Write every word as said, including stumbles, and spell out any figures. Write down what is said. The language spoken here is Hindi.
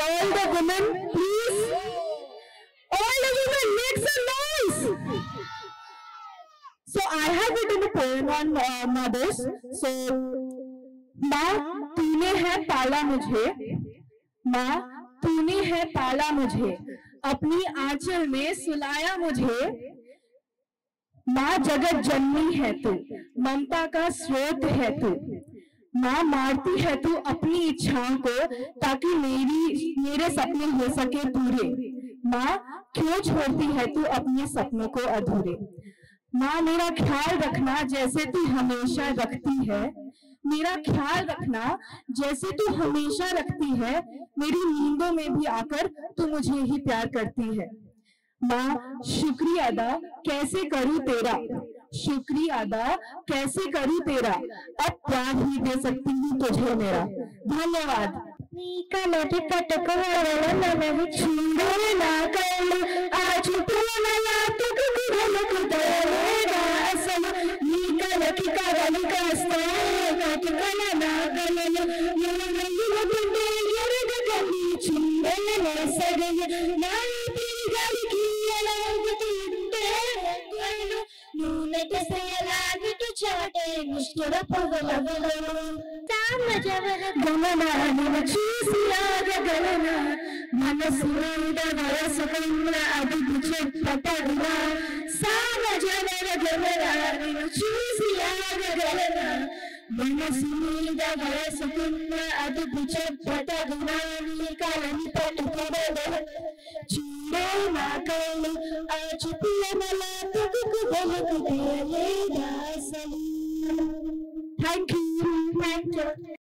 all the women, please? All the women, make some noise! So I have written a poem on uh, mothers. So, माँ तूने है पाला मुझे, माँ तूने है पाला मुझे, अपनी आंचल में सुलाया मुझे। माँ जगत जननी है तू, ममता का स्रोत है तू। माँ मारती है तू अपनी इच्छाओं को, ताकि मेरी मेरे सपने हो सके पूरे। माँ क्यों छोड़ती है तू अपने सपनों को अधूरे। माँ मेरा ख्याल रखना जैसे तू हमेशा रखती है, मेरा ख्याल रखना जैसे तू हमेशा रखती है। मेरी नींदों में भी आकर तू मुझे ही प्यार करती है। माँ शुक्रिया अदा कैसे करूँ तेरा, शुक्रिया अदा कैसे करूँ तेरा, अब प्यार ही दे सकती हूँ तुझे मेरा। धन्यवाद। Thank you. Thank you.